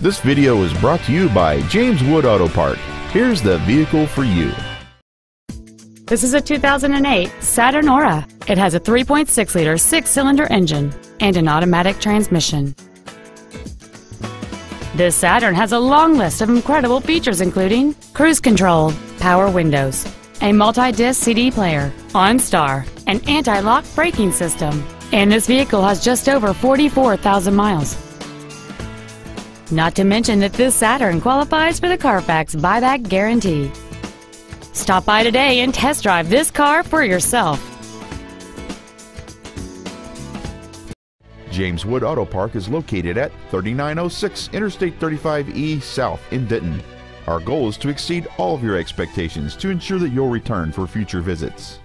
This video is brought to you by James Wood Auto Park. Here's the vehicle for you. This is a 2008 Saturn Aura. It has a 3.6-liter six-cylinder engine and an automatic transmission. This Saturn has a long list of incredible features including cruise control, power windows, a multi-disc CD player, OnStar, an anti-lock braking system, and this vehicle has just over 44,000 miles. Not to mention that this Saturn qualifies for the Carfax buyback guarantee. Stop by today and test drive this car for yourself. James Wood Auto Park is located at 3906 Interstate 35E South in Denton. Our goal is to exceed all of your expectations to ensure that you'll return for future visits.